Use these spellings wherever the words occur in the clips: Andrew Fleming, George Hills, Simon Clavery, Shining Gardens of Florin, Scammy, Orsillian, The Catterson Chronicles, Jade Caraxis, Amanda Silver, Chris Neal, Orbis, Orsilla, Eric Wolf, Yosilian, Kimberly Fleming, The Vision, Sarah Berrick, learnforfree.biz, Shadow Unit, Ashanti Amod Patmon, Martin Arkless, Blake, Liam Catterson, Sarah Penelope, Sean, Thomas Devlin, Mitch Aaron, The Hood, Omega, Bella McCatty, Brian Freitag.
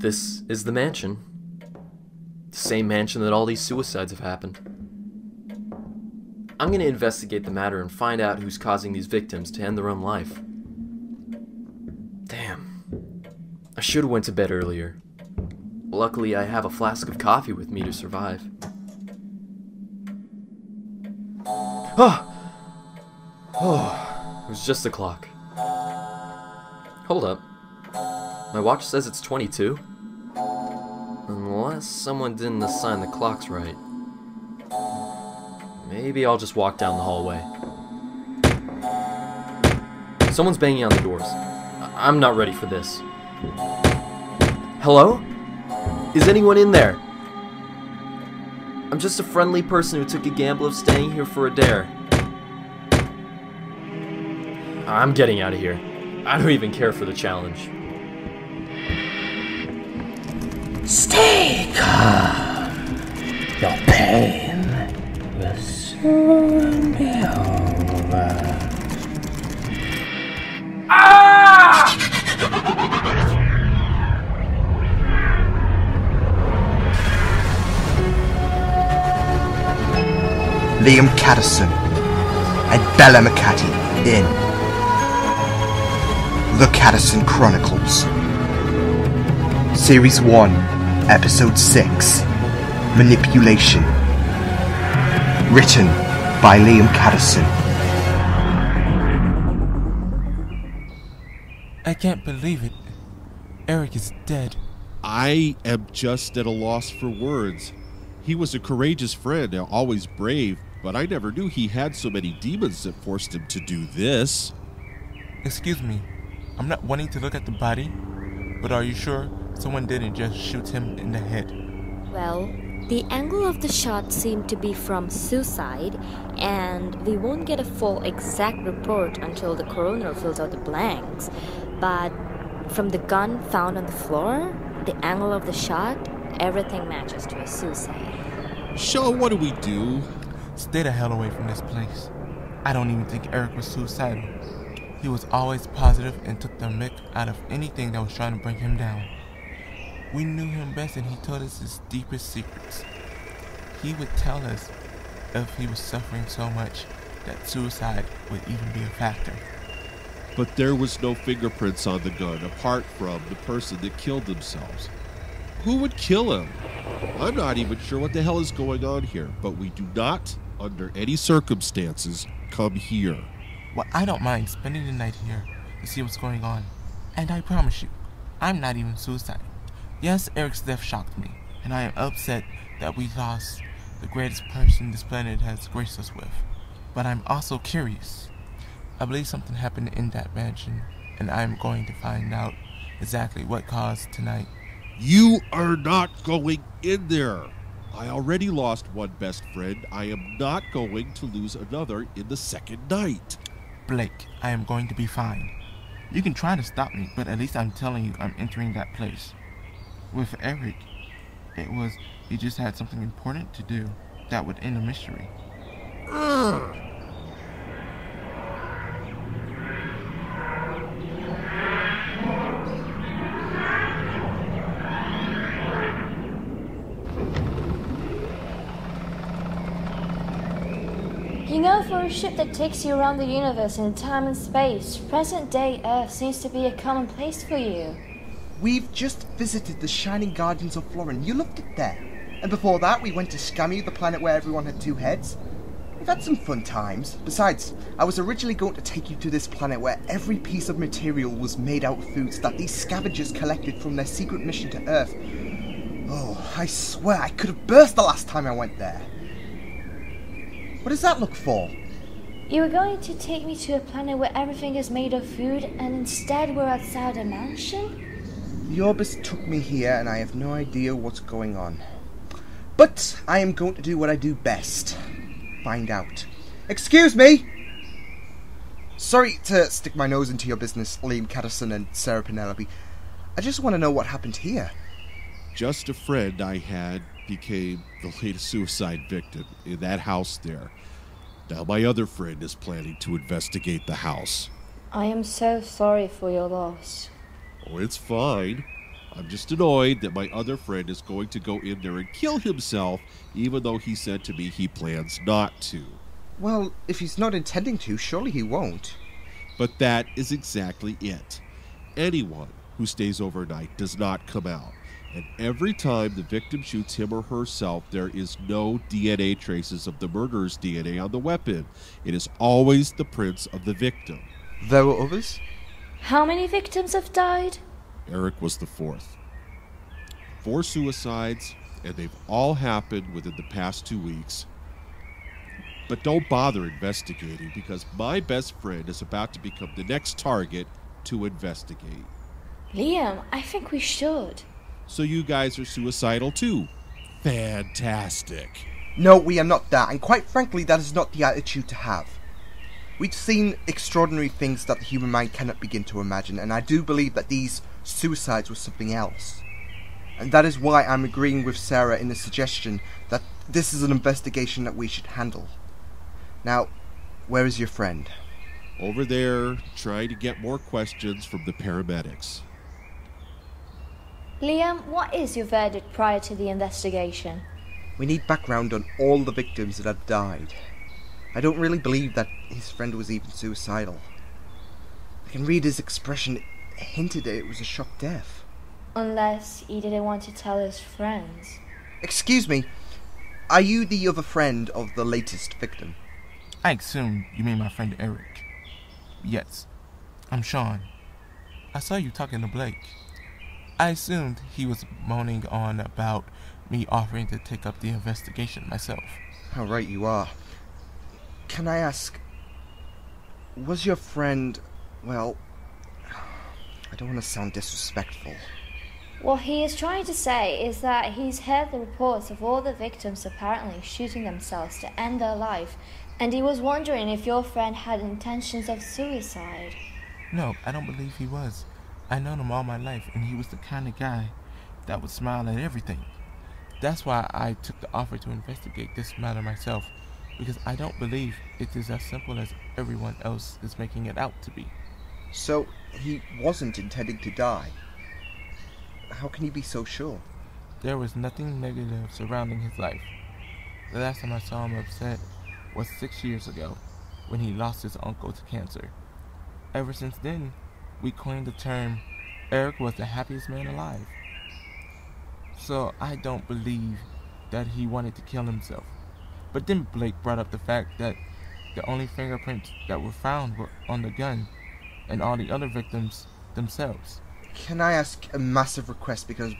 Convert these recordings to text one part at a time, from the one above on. This is the mansion. The same mansion that all these suicides have happened. I'm going to investigate the matter and find out who's causing these victims to end their own life. Damn. I should have went to bed earlier. Luckily, I have a flask of coffee with me to survive. Ah! Oh, it was just the clock. Hold up. My watch says it's 22. Unless someone didn't assign the clocks right. Maybe I'll just walk down the hallway. Someone's banging on the doors. I'm not ready for this. Hello? Is anyone in there? I'm just a friendly person who took a gamble of staying here for a dare. I'm getting out of here. I don't even care for the challenge. Stay calm. Your pain will soon be over. Ah! Liam Catterson and Bella McCatty in The Catterson Chronicles, Series 1, Episode 6, Manipulation, written by Liam Catterson. I can't believe it. Eric is dead. I am just at a loss for words. He was a courageous friend, always brave. But I never knew he had so many demons that forced him to do this. Excuse me, I'm not wanting to look at the body, but are you sure someone didn't just shoot him in the head? Well, the angle of the shot seemed to be from suicide, and we won't get a full exact report until the coroner fills out the blanks. But from the gun found on the floor, the angle of the shot, everything matches to a suicide. Sean, what do we do? Stay the hell away from this place. I don't even think Eric was suicidal. He was always positive and took the mick out of anything that was trying to bring him down. We knew him best and he told us his deepest secrets. He would tell us if he was suffering so much that suicide would even be a factor. But there was no fingerprints on the gun apart from the person that killed themselves. Who would kill him? I'm not even sure what the hell is going on here, but we do not, under any circumstances, come here. Well, I don't mind spending the night here to see what's going on. And I promise you, I'm not even suicidal. Yes, Eric's death shocked me, and I am upset that we lost the greatest person this planet has graced us with. But I'm also curious. I believe something happened in that mansion, and I'm going to find out exactly what caused tonight. You are not going in there. I already lost one best friend. I am not going to lose another in the second night. Blake, I am going to be fine. You can try to stop me, but at least I'm telling you I'm entering that place. With Eric, it was he just had something important to do that would end the mystery. You know, for a ship that takes you around the universe in time and space, present-day Earth seems to be a common place for you. We've just visited the Shining Gardens of Florin. You loved it there. And before that, we went to Scammy, the planet where everyone had two heads. We've had some fun times. Besides, I was originally going to take you to this planet where every piece of material was made out of foods that these scavengers collected from their secret mission to Earth. Oh, I swear I could have burst the last time I went there. What does that look for? You were going to take me to a planet where everything is made of food, and instead we're outside a mansion? The Orbis took me here, and I have no idea what's going on. But I am going to do what I do best. Find out. Excuse me! Sorry to stick my nose into your business, Liam Catterson and Sarah Penelope. I just want to know what happened here. Just a friend I had became the latest suicide victim in that house there. Now my other friend is planning to investigate the house. I am so sorry for your loss. Oh, it's fine. I'm just annoyed that my other friend is going to go in there and kill himself, even though he said to me he plans not to. Well, if he's not intending to, surely he won't. But that is exactly it. Anyone who stays overnight does not come out. And every time the victim shoots him or herself, there is no DNA traces of the murderer's DNA on the weapon. It is always the prints of the victim. There were others? How many victims have died? Eric was the fourth. 4 suicides, and they've all happened within the past 2 weeks. But don't bother investigating, because my best friend is about to become the next target to investigate. Liam, I think we should. So you guys are suicidal too. Fantastic. No, we are not that, and quite frankly, that is not the attitude to have. We've seen extraordinary things that the human mind cannot begin to imagine, and I do believe that these suicides were something else. And that is why I'm agreeing with Sarah in the suggestion that this is an investigation that we should handle. Now, where is your friend? Over there, trying to get more questions from the paramedics. Liam, what is your verdict prior to the investigation? We need background on all the victims that have died. I don't really believe that his friend was even suicidal. I can read his expression, it hinted that it was a shock death. Unless he didn't want to tell his friends. Excuse me, are you the other friend of the latest victim? I assume you mean my friend Eric. Yes, I'm Sean. I saw you talking to Blake. I assumed he was moaning on about me offering to take up the investigation myself. How right you are. Can I ask, was your friend, well, I don't want to sound disrespectful. What he is trying to say is that he's heard the reports of all the victims apparently shooting themselves to end their life, and he was wondering if your friend had intentions of suicide. No, I don't believe he was. I've known him all my life, and he was the kind of guy that would smile at everything. That's why I took the offer to investigate this matter myself, because I don't believe it is as simple as everyone else is making it out to be. So, he wasn't intending to die. How can you be so sure? There was nothing negative surrounding his life. The last time I saw him upset was 6 years ago, when he lost his uncle to cancer. Ever since then, we coined the term, Eric was the happiest man alive. So I don't believe that he wanted to kill himself. But then Blake brought up the fact that the only fingerprints that were found were on the gun and all the other victims themselves. Can I ask a massive request, because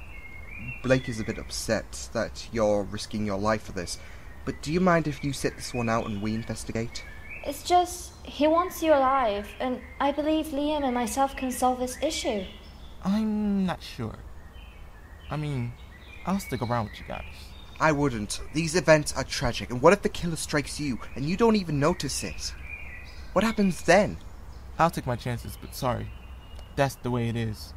Blake is a bit upset that you're risking your life for this, but do you mind if you sit this one out and we investigate? It's just, he wants you alive, and I believe Liam and myself can solve this issue. I'm not sure. I mean, I'll stick around with you guys. I wouldn't. These events are tragic, and what if the killer strikes you, and you don't even notice it? What happens then? I'll take my chances, but sorry. That's the way it is.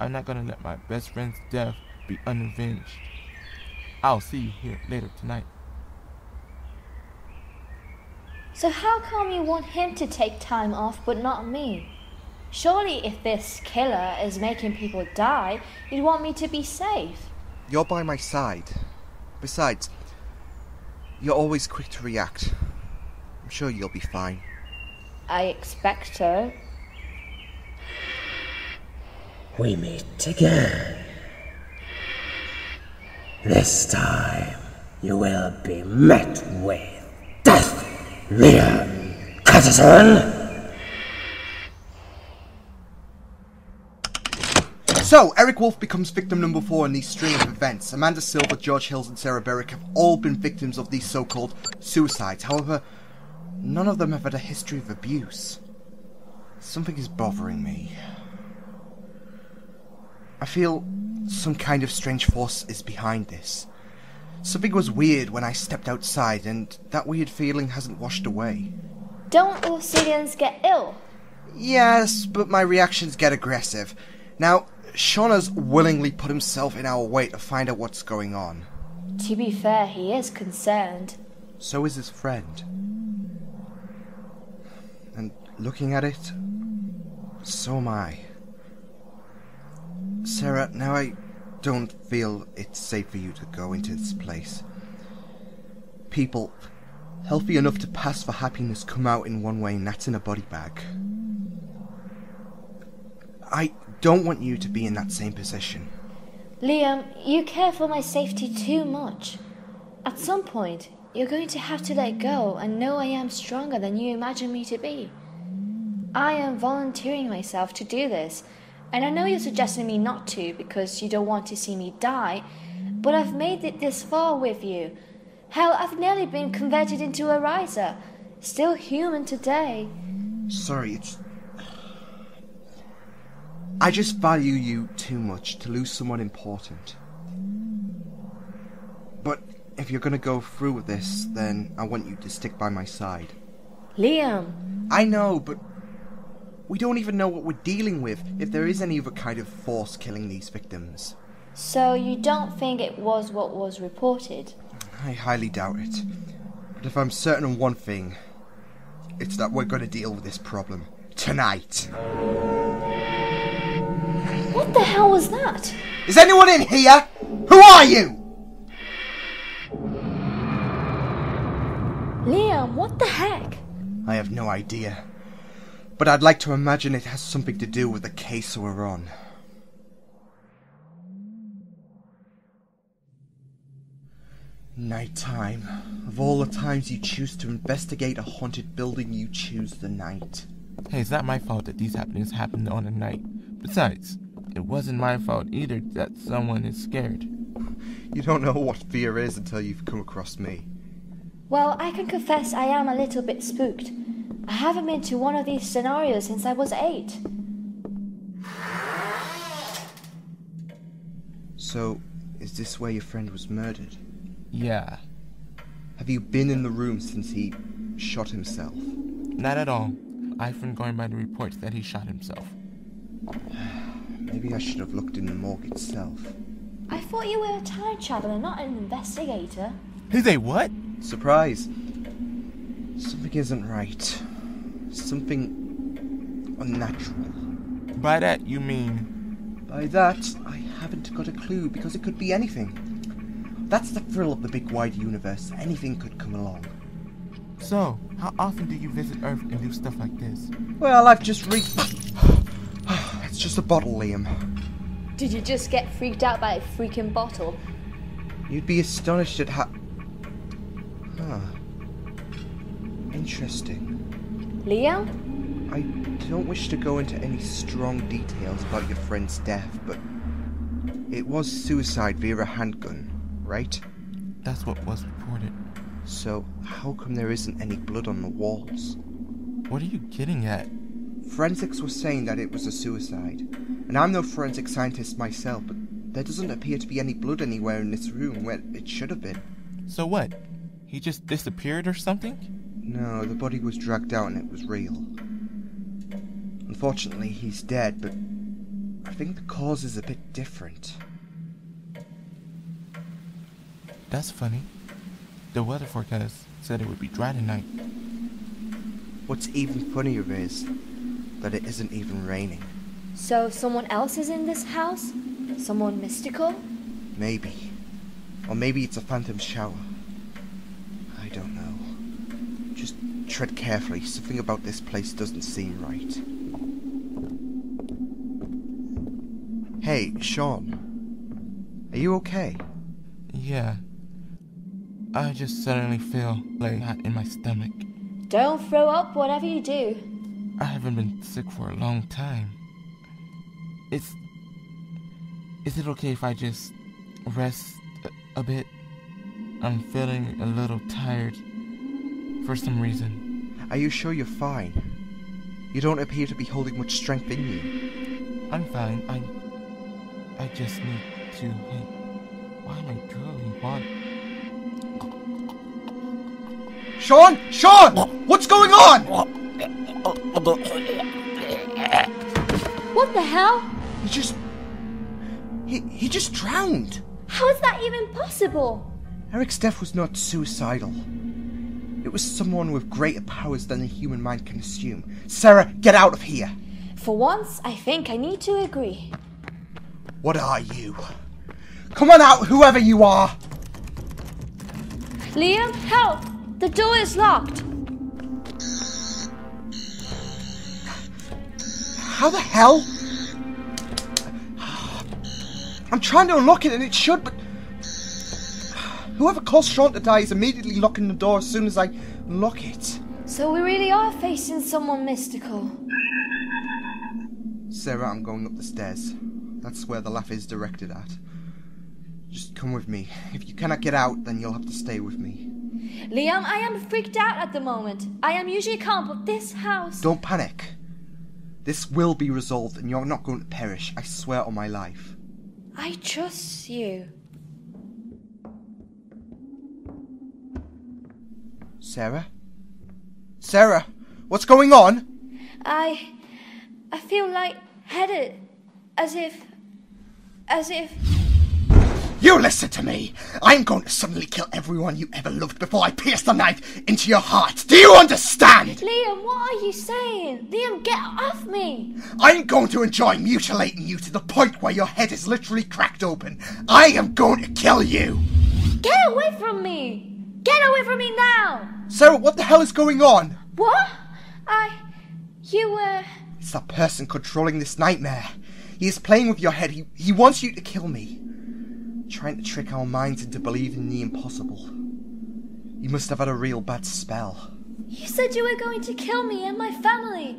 I'm not gonna let my best friend's death be unavenged. I'll see you here later tonight. So how come you want him to take time off, but not me? Surely if this killer is making people die, you'd want me to be safe. You're by my side. Besides, you're always quick to react. I'm sure you'll be fine. I expect so. We meet again. This time, you will be met with death. Liam Catterson! So, Eric Wolf becomes victim number 4 in these string of events. Amanda Silver, George Hills and Sarah Berrick have all been victims of these so-called suicides. However, none of them have had a history of abuse. Something is bothering me. I feel some kind of strange force is behind this. Something was weird when I stepped outside, and that weird feeling hasn't washed away. Don't Orsillians get ill? Yes, but my reactions get aggressive. Now, Sean has willingly put himself in our way to find out what's going on. To be fair, he is concerned. So is his friend. And looking at it, so am I. Sarah, now I don't feel it's safe for you to go into this place. People healthy enough to pass for happiness come out in one way, and that's in a body bag. I don't want you to be in that same position. Liam, you care for my safety too much. At some point, you're going to have to let go and know I am stronger than you imagine me to be. I am volunteering myself to do this, and I know you're suggesting me not to because you don't want to see me die, but I've made it this far with you. Hell, I've nearly been converted into a riser. Still human today. Sorry, it's... I just value you too much to lose someone important. But if you're gonna go through with this, then I want you to stick by my side. Liam! I know, but we don't even know what we're dealing with, if there is any other kind of force killing these victims. So you don't think it was what was reported? I highly doubt it. But if I'm certain of one thing, it's that we're going to deal with this problem. Tonight! What the hell was that? Is anyone in here? Who are you? Liam, what the heck? I have no idea. But I'd like to imagine it has something to do with the case we're on. Nighttime. Of all the times you choose to investigate a haunted building, you choose the night. Hey, it's not my fault that these happenings happened on a night. Besides, it wasn't my fault either that someone is scared. You don't know what fear is until you've come across me. Well, I can confess I am a little bit spooked. I haven't been to one of these scenarios since I was 8. So, is this where your friend was murdered? Yeah. Have you been in the room since he shot himself? Not at all. I've been going by the reports that he shot himself. Maybe I should have looked in the morgue itself. I thought you were a time traveler, not an investigator. Who's a what? Surprise. Something isn't right. Something unnatural. By that you mean? By that, I haven't got a clue because it could be anything. That's the thrill of the big wide universe. Anything could come along. So, how often do you visit Earth and do stuff like this? Well, I've just It's just a bottle, Liam. Did you just get freaked out by a freaking bottle? You'd be astonished at how... Huh. Interesting. Liam? I don't wish to go into any strong details about your friend's death, but... it was suicide via a handgun. Right? That's what was reported. So, how come there isn't any blood on the walls? What are you getting at? Forensics were saying that it was a suicide. And I'm no forensic scientist myself, but there doesn't appear to be any blood anywhere in this room where it should have been. So what? He just disappeared or something? No, the body was dragged out and it was real. Unfortunately, he's dead, but I think the cause is a bit different. That's funny. The weather forecast said it would be dry tonight. What's even funnier is that it isn't even raining. So someone else is in this house? Someone mystical? Maybe. Or maybe it's a phantom shower. I don't know. Just tread carefully. Something about this place doesn't seem right. Hey, Sean. Are you okay? Yeah. I just suddenly feel like hot in my stomach. Don't throw up whatever you do. I haven't been sick for a long time. Is it okay if I just rest a bit? I'm feeling a little tired for some reason. Are you sure you're fine? You don't appear to be holding much strength in you. I'm fine. I just need to... Why am I drooling? What? Sean! Sean! What's going on? What the hell? He just drowned. How is that even possible? Eric's death was not suicidal. It was someone with greater powers than the human mind can assume. Sarah, get out of here! For once, I think I need to agree. What are you? Come on out, whoever you are! Liam, help! The door is locked! How the hell? I'm trying to unlock it and it should, but... Whoever caused Sean to die is immediately locking the door as soon as I unlock it. So we really are facing someone mystical. Sarah, I'm going up the stairs. That's where the laugh is directed at. Just come with me. If you cannot get out, then you'll have to stay with me. Liam, I am freaked out at the moment. I am usually calm, but this house... Don't panic. This will be resolved and you're not going to perish. I swear on my life. I trust you. Sarah? Sarah, what's going on? I feel lightheaded, as if... You listen to me! I'm going to suddenly kill everyone you ever loved before I pierce the knife into your heart! Do you understand? Liam, what are you saying? Liam, get off me! I'm going to enjoy mutilating you to the point where your head is literally cracked open. I am going to kill you! Get away from me! Get away from me now! Sarah, what the hell is going on? What? You were... It's that person controlling this nightmare. He is playing with your head. He wants you to kill me. Trying to trick our minds into believing the impossible. You must have had a real bad spell. You said you were going to kill me and my family.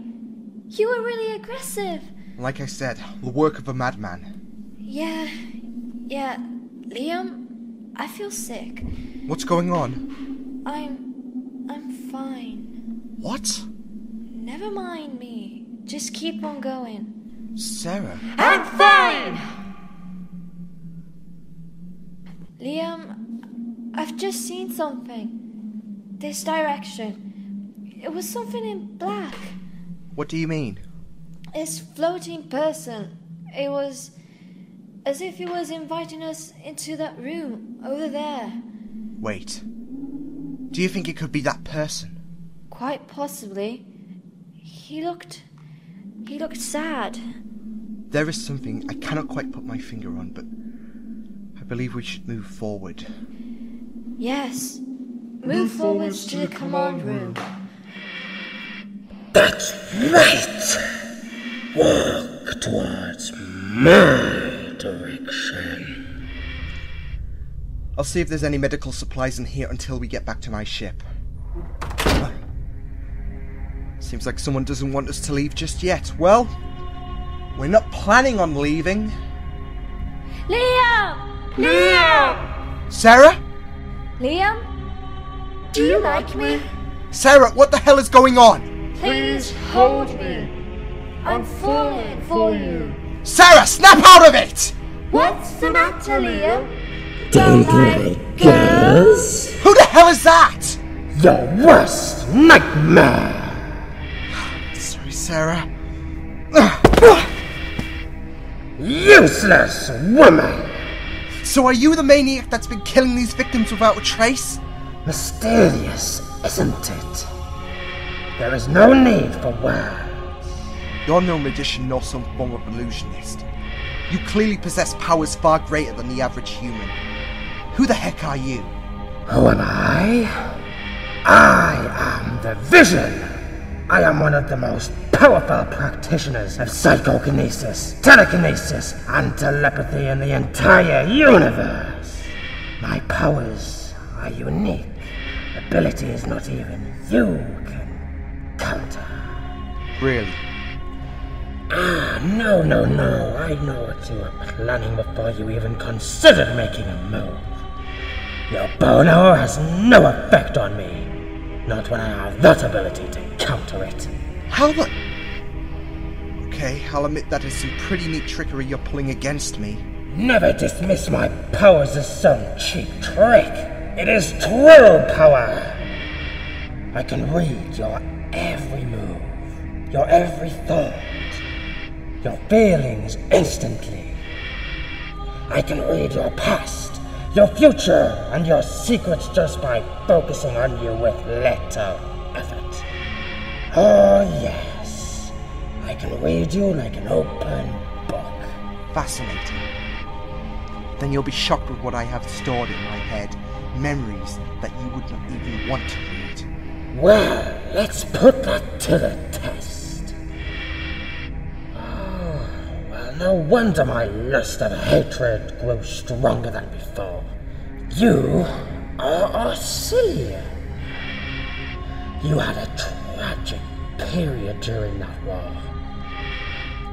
You were really aggressive. Like I said, the work of a madman. Yeah, Liam, I feel sick. What's going on? I'm fine. What? Never mind me. Just keep on going. Sarah. I'm fine! Liam, I've just seen something. This direction. It was something in black. What do you mean? This floating person. It was as if he was inviting us into that room over there. Wait. Do you think it could be that person? Quite possibly. He looked sad. There is something I cannot quite put my finger on, but I believe we should move forward. Yes. Move forwards to the command room. That's right! Walk towards my direction. I'll see if there's any medical supplies in here until we get back to my ship. Seems like someone doesn't want us to leave just yet. Well, we're not planning on leaving. Liam! Liam! Sarah? Liam? Do you like me? Sarah, what the hell is going on? Please hold me. I'm falling for you. Sarah, snap out of it! What's the matter, Liam? Don't like us? Who the hell is that? The worst nightmare! Sorry, Sarah. Useless woman! So are you the maniac that's been killing these victims without a trace? Mysterious, isn't it? There is no need for words. You're no magician nor some form of illusionist. You clearly possess powers far greater than the average human. Who the heck are you? Who am I? I am the Vision. I am one of the most powerful practitioners of psychokinesis, telekinesis, and telepathy in the entire universe. My powers are unique. Abilities not even you can counter. Really? Ah, no. I know what you were planning before you even considered making a move. Your bono has no effect on me. Not when I have that ability to counter it. How the... Okay, I'll admit that is some pretty neat trickery you're pulling against me. Never dismiss my powers as some cheap trick. It is true power. I can read your every move, your every thought. Your feelings instantly. I can read your past, your future, and your secrets just by focusing on you with little effort. Oh yes, I can read you like an open book. fascinating. Then you'll be shocked with what I have stored in my head, memories that you would not even want to read. Well, let's put that to the test. Oh, well, no wonder my lust and hatred grew stronger than before. You are Orsillian. You had a tragic period during that war,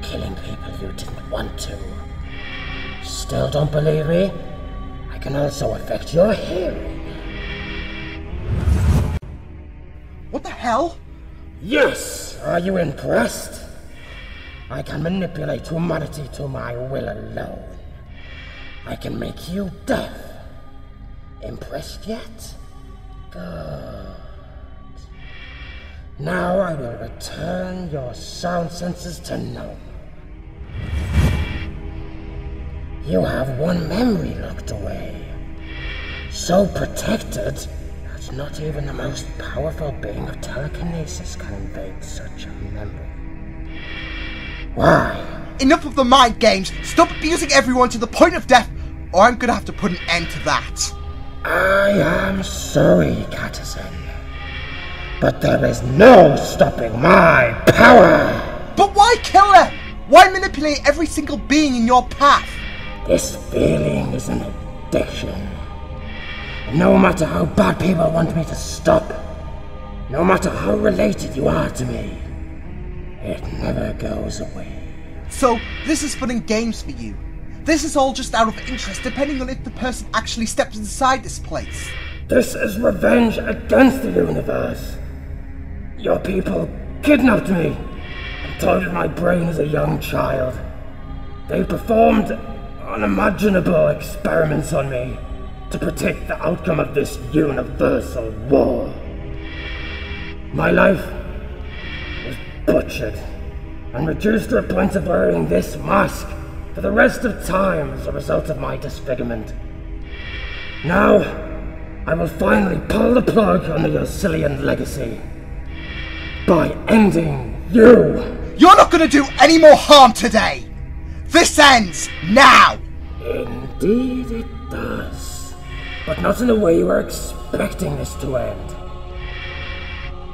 killing people you didn't want to. Still don't believe me? I can also affect your hearing. What the hell? Yes! Are you impressed? I can manipulate humanity to my will alone. I can make you deaf. Impressed yet? Good. Now I will return your sound senses to normal. You have one memory locked away, so protected that not even the most powerful being of telekinesis can invade such a memory. Why? Enough of the mind games! Stop abusing everyone to the point of death, or I'm gonna have to put an end to that! I am sorry, Catterson, but there is no stopping my power! But why kill her? Why manipulate every single being in your path? This feeling is an addiction. No matter how bad people want me to stop, no matter how related you are to me, it never goes away. So, this is fun and games for you. This is all just out of interest, depending on if the person actually steps inside this place. This is revenge against the universe. Your people kidnapped me and tortured my brain as a young child. They performed unimaginable experiments on me to predict the outcome of this universal war. My life was butchered and reduced to a point of wearing this mask for the rest of time as a result of my disfigurement. Now, I will finally pull the plug on the Yosilian legacy by ending you. You're not gonna do any more harm today! This ends now! Indeed it does. But not in the way you were expecting this to end.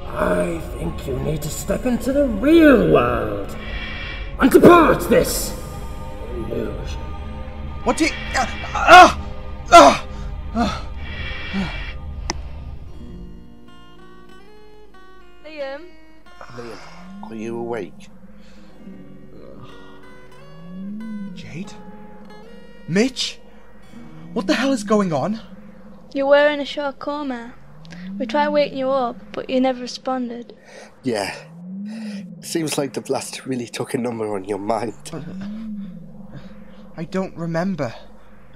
I think you need to step into the real world and depart this illusion. What do you... Liam? Liam, are you awake? Jade? Mitch? What the hell is going on? You were in a short coma. We tried waking you up, but you never responded. Yeah. Seems like the blast really took a number on your mind. I don't remember.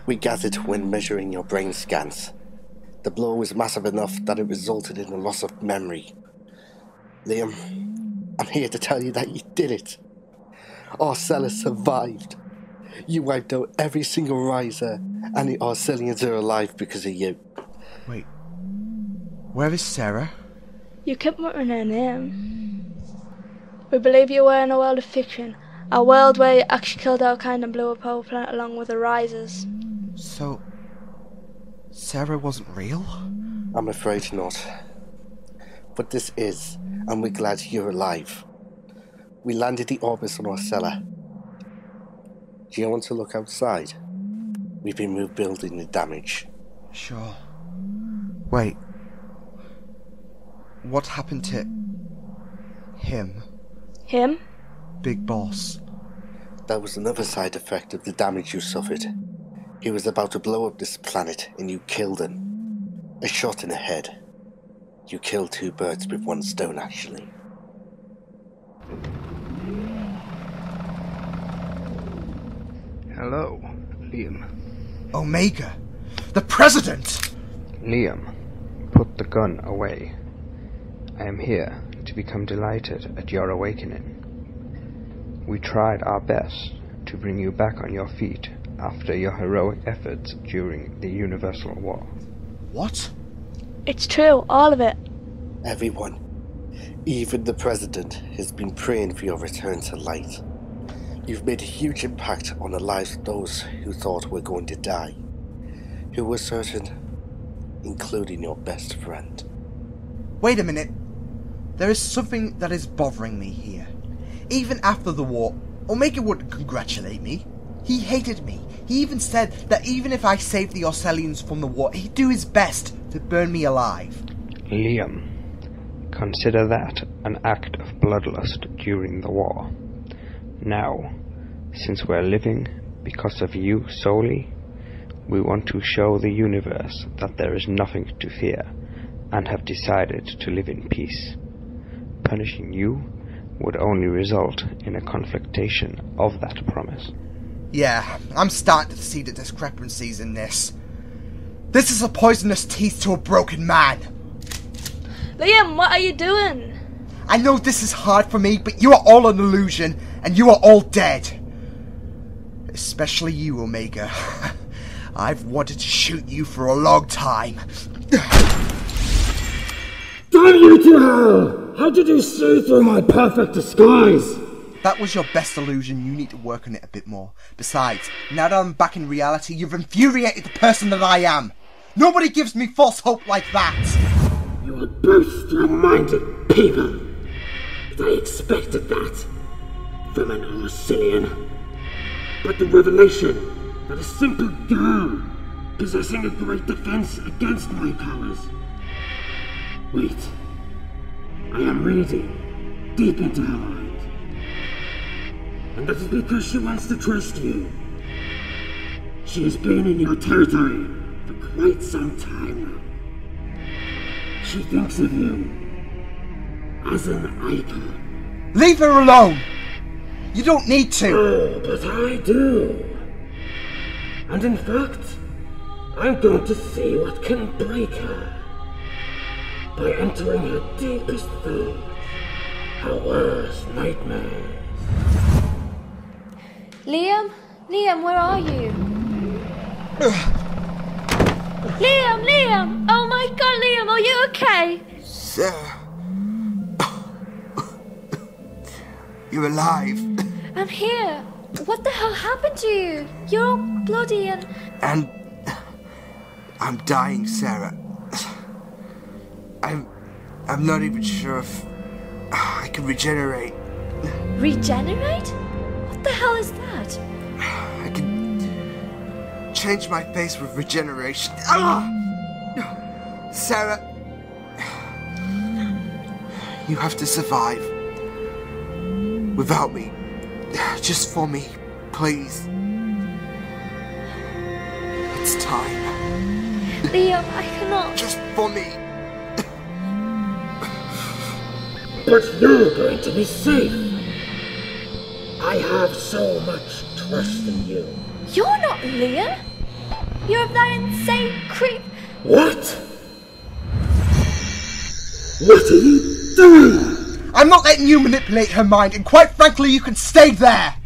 We gathered when measuring your brain scans. The blow was massive enough that it resulted in a loss of memory. Liam, I'm here to tell you that you did it. Orsillian survived. You wiped out every single riser, and the Orsillians are alive because of you. Wait, where is Sarah? You kept muttering her name. We believe you were in a world of fiction, a world where you actually killed our kind and blew up our planet along with the risers. So, Sarah wasn't real? I'm afraid not. But this is, and we're glad you're alive. We landed the Orbis on Orsillian. Do you want to look outside? We've been rebuilding the damage. Sure. Wait. What happened to... him? Him? Big Boss. That was another side effect of the damage you suffered. He was about to blow up this planet and you killed him. A shot in the head. You killed two birds with one stone, actually. Hello, Liam. Omega! The President! Liam, put the gun away. I am here to become delighted at your awakening. We tried our best to bring you back on your feet after your heroic efforts during the Universal War. What? It's true, all of it. Everyone, even the President, has been praying for your return to light. You've made a huge impact on the lives of those who thought were going to die, who were certain, including your best friend. Wait a minute. There is something that is bothering me here. Even after the war, Omega wouldn't congratulate me. He hated me. He even said that even if I saved the Orsillians from the war, he'd do his best to burn me alive. Liam, consider that an act of bloodlust during the war. Now, since we're living because of you solely, we want to show the universe that there is nothing to fear and have decided to live in peace. Punishing you would only result in a conflictation of that promise. Yeah, I'm starting to see the discrepancies in this. This is a poisonous teeth to a broken man. Liam, what are you doing? I know this is hard for me, but you are all an illusion, and you are all dead. Especially you, Omega. I've wanted to shoot you for a long time. Damn you to hell! How did you see through my perfect disguise? That was your best illusion. You need to work on it a bit more. Besides, now that I'm back in reality, you've infuriated the person that I am. Nobody gives me false hope like that. You are both strong-minded people. But I expected that from an Orsillian. But the revelation that a simple girl possessing a great defense against my powers. Wait. I am reading deep into her mind. And that is because she wants to trust you. She has been in your territory for quite some time now. She thinks of you as an icon. Leave her alone! You don't need to! Oh, but I do. And in fact, I'm going to see what can break her by entering her deepest thoughts, her worst nightmares. Liam? Liam, where are you? Liam! Liam! Oh my god, Liam, are you okay? Sarah... You're alive. I'm here. What the hell happened to you? You're all bloody and... And... I'm dying, Sarah. I'm not even sure if... I can regenerate. Regenerate? What the hell is that? I can... change my face with regeneration. Ah! Sarah, you have to survive without me, just for me, please. It's time. Liam, I cannot. Just for me. But you're going to be safe. I have so much trust in you. You're not Liam! You're of that insane creep! What? What are you doing? I'm not letting you manipulate her mind, and quite frankly, you can stay there!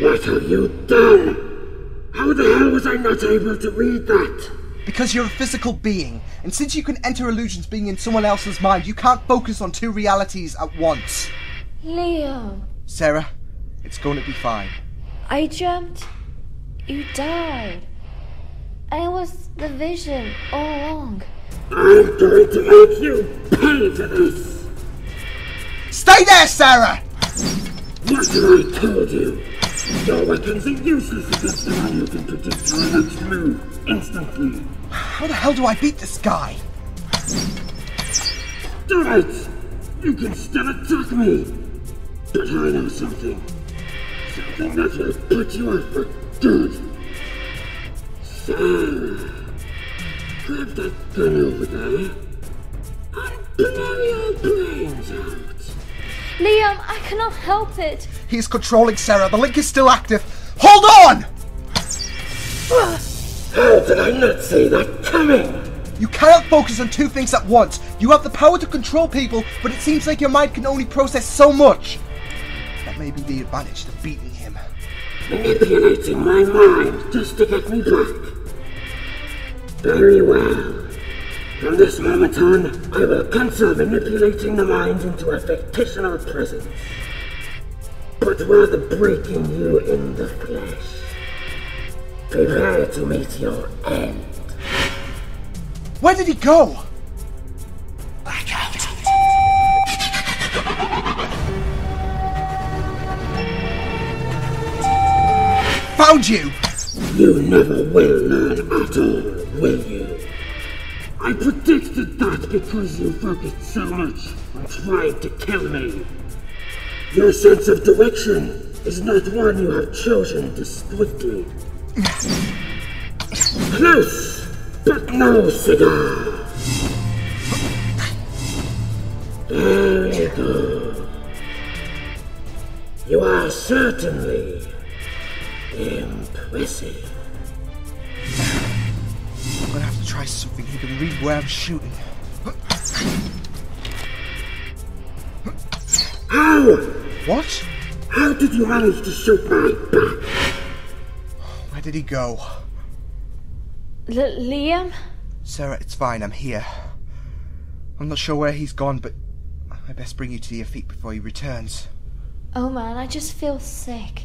What have you done? How the hell was I not able to read that? Because you're a physical being, and since you can enter illusions being in someone else's mind, you can't focus on two realities at once. Liam... Sarah, it's going to be fine. I dreamt... you died. I was the Vision all along. I'm going to make you pay for this! Stay there, Sarah! What have I told you? Your weapons are useless against the one who can predict your next move instantly. How the hell do I beat this guy? Do it! You can still attack me! But I know something. Something that will put you off for good. Sarah, grab that gun over there and blow your brains out. Liam, I cannot help it. He's controlling Sarah. The link is still active. Hold on! How did I not see that coming? You cannot focus on two things at once. You have the power to control people, but it seems like your mind can only process so much. That may be the advantage to beating him. Manipulating my mind just to get me back. Very well. From this moment on, I will cancel manipulating the mind into a fictional presence. but rather breaking you in the flesh. Prepare to meet your end. Where did he go? I can't. Found you! You never will learn at all, will you? I predicted that because you focused so much on trying to kill me. Your sense of direction is not one you have chosen discreetly. Close, but no cigar. There you go. You are certainly impressive. I'm gonna have to try something you can read where I'm shooting. How? What? How did you manage to shoot my back? Where did he go? Liam? Sarah, it's fine, I'm here. I'm not sure where he's gone, but I best bring you to your feet before he returns. Oh man, I just feel sick.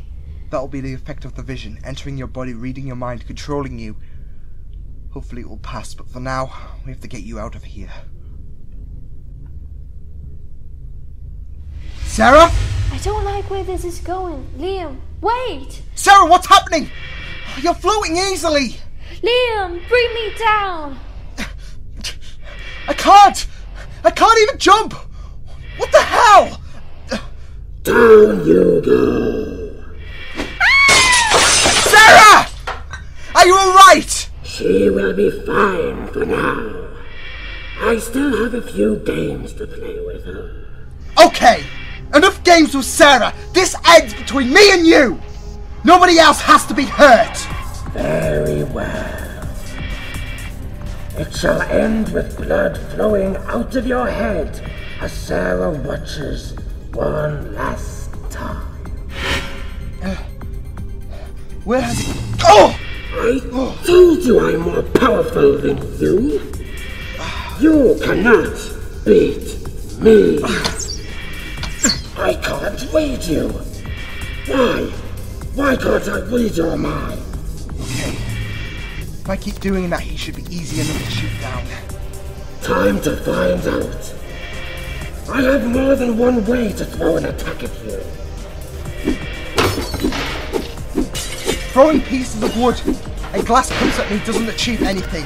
That'll be the effect of the vision, entering your body, reading your mind, controlling you. Hopefully it will pass, but for now, we have to get you out of here. Sarah? I don't like where this is going. Liam, wait! Sarah, what's happening? You're floating easily! Liam, bring me down! I can't! I can't even jump! What the hell? Down you go! Ah! Sarah! Are you alright? She will be fine for now. I still have a few games to play with her. Okay! Enough games with Sarah! This ends between me and you! Nobody else has to be hurt! Very well. It shall end with blood flowing out of your head as Sarah watches one last time. Where has it... Oh! I told you I'm more powerful than you. You cannot beat me. I can't read you. Why? Why can't I read your mind? Okay. If I keep doing that, he should be easy enough to shoot down. Time to find out. I have more than one way to throw an attack at you. Throwing pieces of wood and glass comes at me doesn't achieve anything.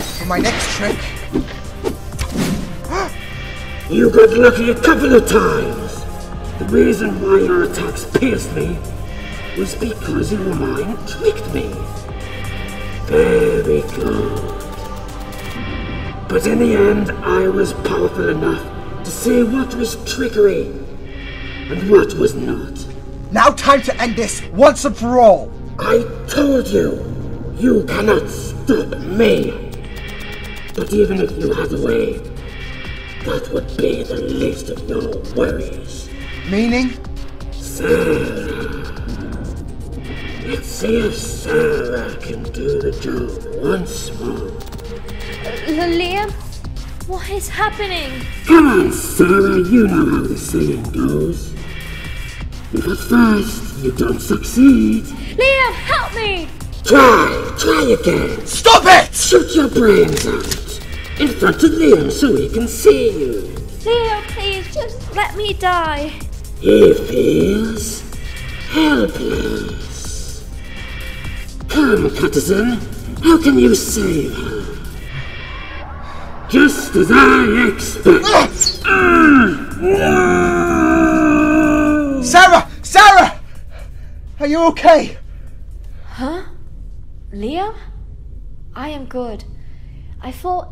For my next trick... You got lucky a couple of times. The reason why your attacks pierced me was because your mind tricked me. Very good. But in the end, I was powerful enough to see what was trickery and what was not. Now time to end this once and for all. I told you, you cannot stop me. But even if you had a way, that would be the least of your worries. Meaning? Sarah. Let's see if Sarah can do the job once more. Liam? What is happening? Come on, Sarah, you know how the saying goes. If at first you don't succeed... Liam, help me! Try again! Stop it! Shoot your brains out! In front of Liam so he can see you! Liam, please, just let me die! He feels helpless. Come, Catterson, how can you save her? Just as I expect. No! Sarah! Sarah! Are you okay? Huh? Liam? I am good. I thought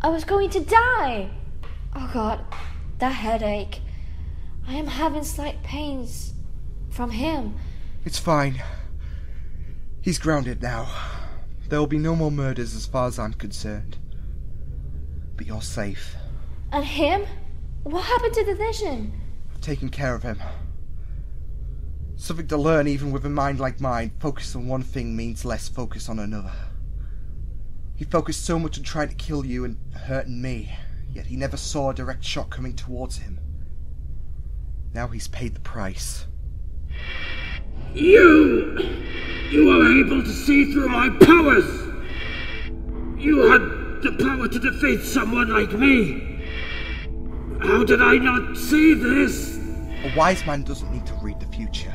I was going to die. Oh God, that headache. I am having slight pains from him. It's fine. He's grounded now. There will be no more murders as far as I'm concerned. But you're safe. And him? What happened to the vision? I've taken care of him. Something to learn even with a mind like mine. Focus on one thing means less focus on another. He focused so much on trying to kill you and hurting me, yet he never saw a direct shot coming towards him. Now he's paid the price. You are able to see through my powers! You had the power to defeat someone like me! How did I not see this? A wise man doesn't need to read the future.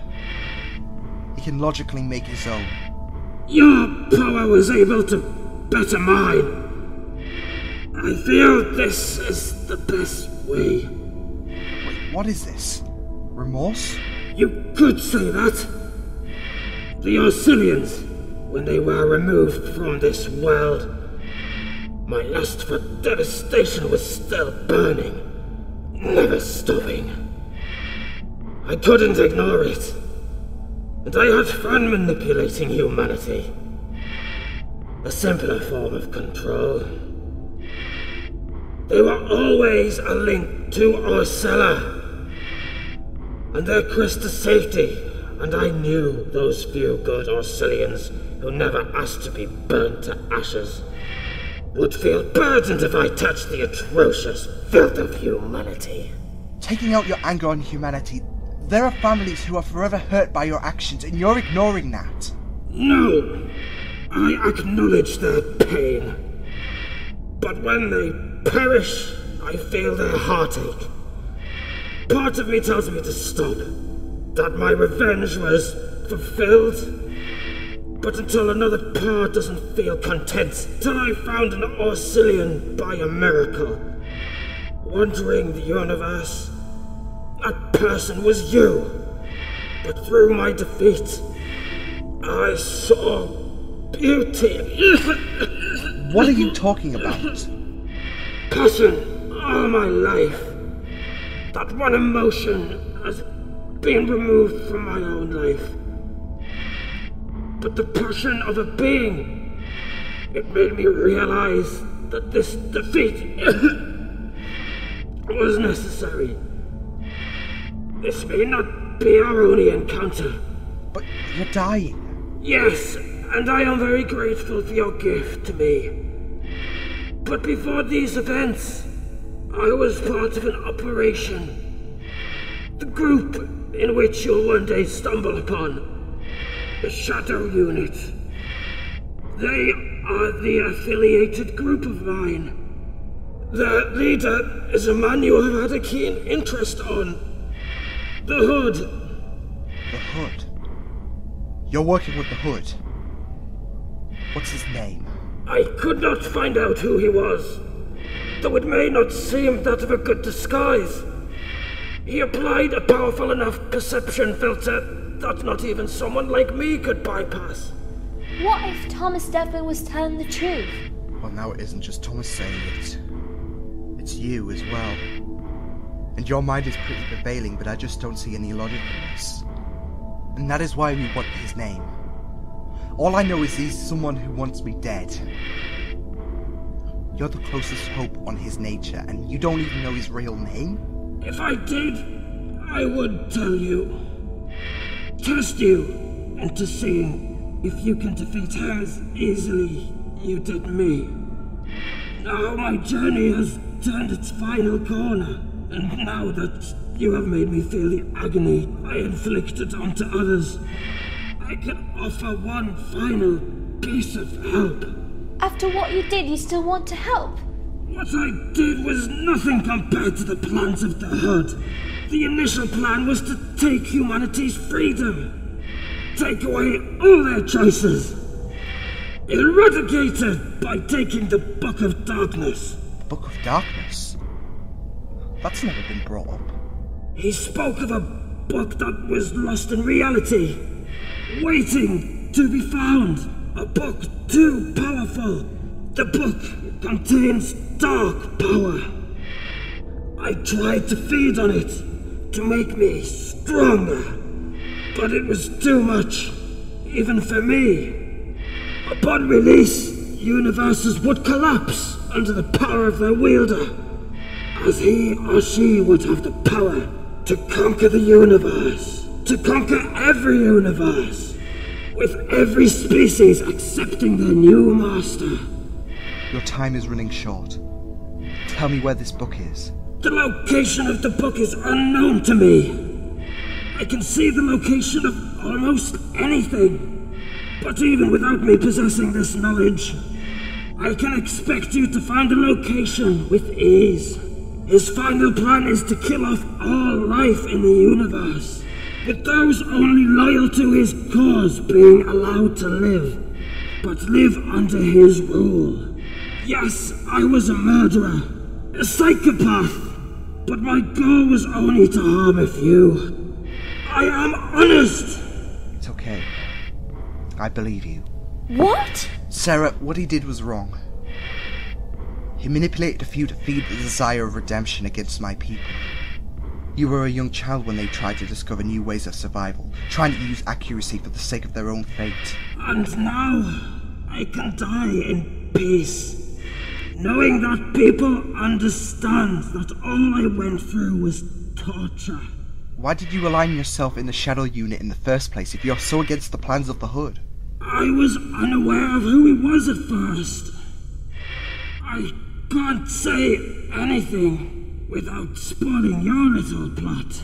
He can logically make his own. Your power was able to better mine. I feel this is the best way. Wait, what is this? Remorse? You could say that. The Orsillians, when they were removed from this world, my lust for devastation was still burning, never stopping. I couldn't ignore it, and I had fun manipulating humanity. A simpler form of control. They were always a link to Orsilla, and their quest to safety. And I knew those few good Orsillians who never asked to be burnt to ashes would feel burdened if I touched the atrocious filth of humanity. Taking out your anger on humanity, there are families who are forever hurt by your actions, and you're ignoring that. No, I acknowledge their pain. But when they perish, I feel their heartache. Part of me tells me to stop. That my revenge was fulfilled. But until another part doesn't feel content, till I found an Orsillian by a miracle. Wandering the universe, that person was you. But through my defeat, I saw beauty. What are you talking about? Passion, all my life. That one emotion has been removed from my own life. But the passion of a being, it made me realize that this defeat was necessary. This may not be our only encounter. But you're dying. Yes, and I am very grateful for your gift to me. But before these events, I was part of an operation. The group in which you'll one day stumble upon, the Shadow Unit. They are the affiliated group of mine. Their leader is a man you have had a keen interest on. The Hood. The Hood? You're working with the Hood. What's his name? I could not find out who he was, though it may not seem that of a good disguise. He applied a powerful enough perception filter that not even someone like me could bypass. What if Thomas Devlin was telling the truth? Well, now it isn't just Thomas saying it. It's you as well. And your mind is pretty prevailing, but I just don't see any logic in this. And that is why we want his name. All I know is he's someone who wants me dead. You're the closest hope on his nature, and you don't even know his real name? If I did, I would tell you. Test you into seeing if you can defeat her as easily you did me. Now my journey has turned its final corner, and now that you have made me feel the agony I inflicted onto others, I can offer one final piece of help. After what you did, you still want to help? What I did was nothing compared to the plans of the Hood. The initial plan was to take humanity's freedom. Take away all their choices. Eradicated by taking the Book of Darkness. The Book of Darkness? That's never been brought up. He spoke of a book that was lost in reality. Waiting to be found. A book too powerful. The book contains dark power. I tried to feed on it, to make me stronger, but it was too much, even for me. Upon release, universes would collapse under the power of their wielder, as he or she would have the power to conquer the universe, to conquer every universe, with every species accepting their new master. Your time is running short. Tell me where this book is. The location of the book is unknown to me. I can see the location of almost anything. But even without me possessing this knowledge, I can expect you to find a location with ease. His final plan is to kill off all life in the universe, with those only loyal to his cause being allowed to live, but live under his rule. Yes, I was a murderer, a psychopath, but my goal was only to harm a few. I am honest! It's okay. I believe you. What? Sarah, what he did was wrong. He manipulated a few to feed the desire of redemption against my people. You were a young child when they tried to discover new ways of survival, trying to use accuracy for the sake of their own fate. And now, I can die in peace, knowing that people understand that all I went through was torture. Why did you align yourself in the Shadow Unit in the first place if you're so against the plans of the Hood? I was unaware of who he was at first. I can't say anything without spoiling your little plot,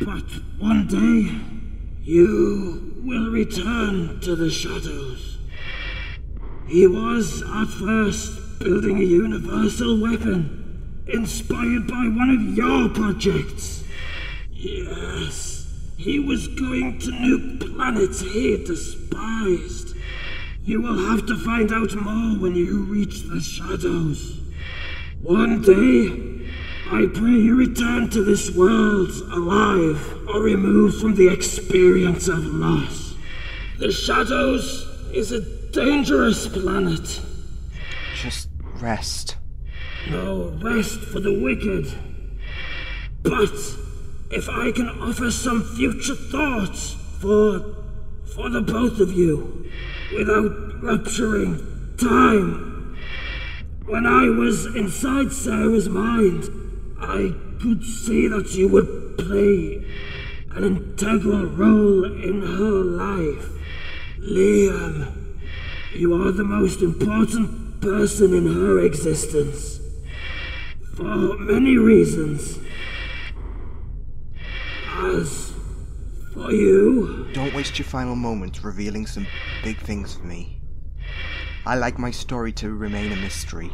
but one day you will return to the shadows. He was at first building a universal weapon, inspired by one of your projects. Yes, he was going to nuke planets he despised. You will have to find out more when you reach the shadows. One day, I pray you return to this world alive or removed from the experience of loss. The shadows is a dangerous planet. Just rest. No rest for the wicked. But if I can offer some future thoughts for the both of you, without rupturing time. When I was inside Sarah's mind, I could see that you would play an integral role in her life. Liam, you are the most important person in her existence, for many reasons. As for you... Don't waste your final moments revealing some big things for me. I like my story to remain a mystery.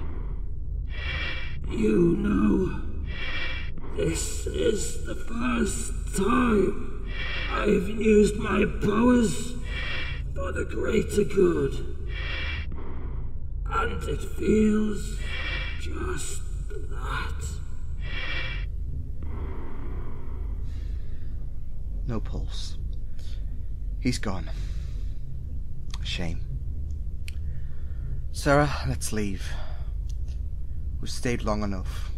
You know, this is the first time I've used my powers for the greater good. And it feels just that. No pulse. He's gone. Shame. Sarah, let's leave. We've stayed long enough.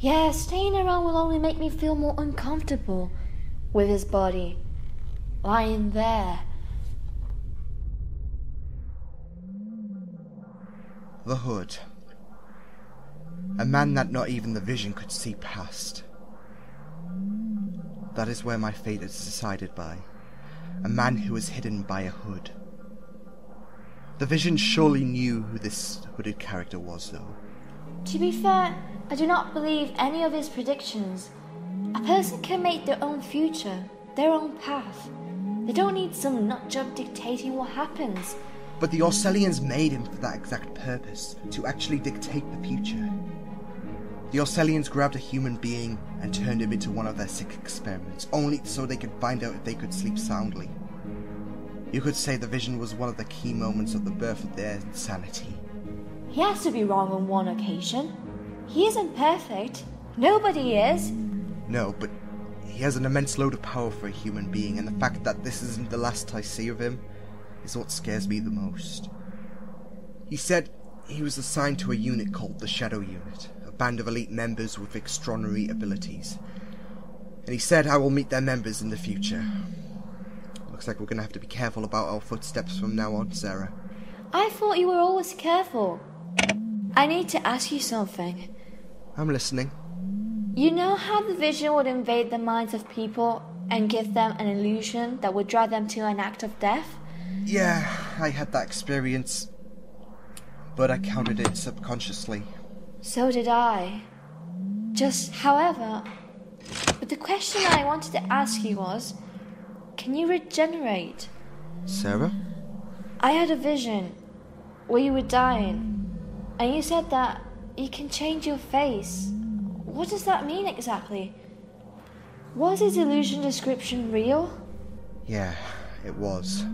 Yeah, staying around will only make me feel more uncomfortable with his body lying there. The Hood. A man that not even the Vision could see past. That is where my fate is decided by. A man who is hidden by a hood. The Vision surely knew who this hooded character was, though. To be fair, I do not believe any of his predictions. A person can make their own future, their own path. They don't need some nutjob dictating what happens. But the Orsillians made him for that exact purpose, to actually dictate the future. The Orsillians grabbed a human being and turned him into one of their sick experiments, only so they could find out if they could sleep soundly. You could say the Vision was one of the key moments of the birth of their insanity. He has to be wrong on one occasion. He isn't perfect. Nobody is. No, but he has an immense load of power for a human being, and the fact that this isn't the last I see of him is what scares me the most. He said he was assigned to a unit called the Shadow Unit, band of elite members with extraordinary abilities. And he said I will meet their members in the future. Looks like we're going to have to be careful about our footsteps from now on, Sarah. I thought you were always careful. I need to ask you something. I'm listening. You know how the Vision would invade the minds of people and give them an illusion that would drive them to an act of death? Yeah, I had that experience, but I countered it subconsciously. So did I. Just, however, But the question I wanted to ask you was, can you regenerate? Sarah? I had a vision where you were dying, and you said that you can change your face. What does that mean exactly? Was his illusion description real? Yeah, it was.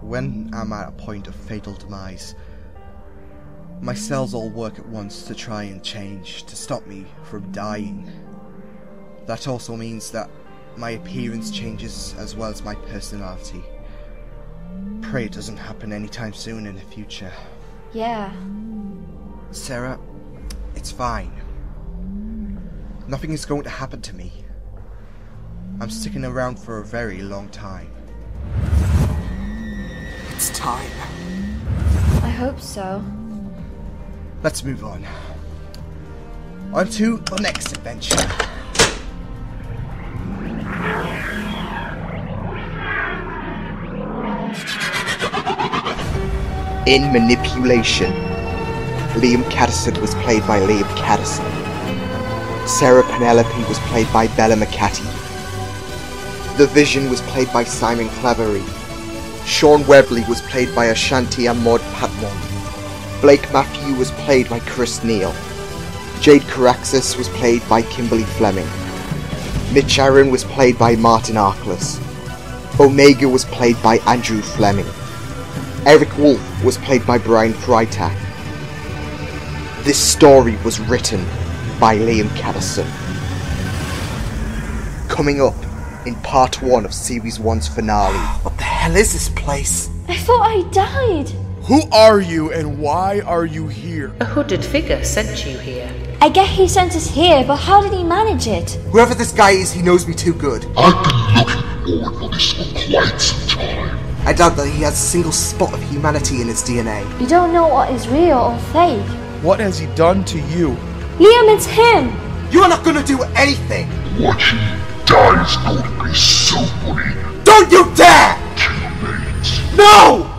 When I'm at a point of fatal demise, my cells all work at once to try and change, to stop me from dying. That also means that my appearance changes as well as my personality. Pray it doesn't happen anytime soon in the future. Yeah. Sarah, it's fine. Nothing is going to happen to me. I'm sticking around for a very long time. It's time. I hope so. Let's move on. On to the next adventure. In Manipulation, Liam Catterson was played by Liam Catterson. Sarah Penelope was played by Bella McCatty. The Vision was played by Simon Clavery. Sean Webley was played by Ashanti Amod Patmon. Blake Matthew was played by Chris Neal. Jade Caraxis was played by Kimberly Fleming. Mitch Aaron was played by Martin Arkless. Omega was played by Andrew Fleming. Eric Wolf was played by Brian Freitag. This story was written by Liam Catterson. Coming up in part 1 of Series 1's finale. What the hell is this place? I thought I died. Who are you and why are you here? A hooded figure sent you here. I get he sent us here, but how did he manage it? Whoever this guy is, he knows me too good. I've been looking forward for this for quite some time. I doubt that he has a single spot of humanity in his DNA. You don't know what is real or fake. What has he done to you? Liam, it's him! You're not gonna do anything! Watching you die is going to be so funny. Don't you dare! Too late. No!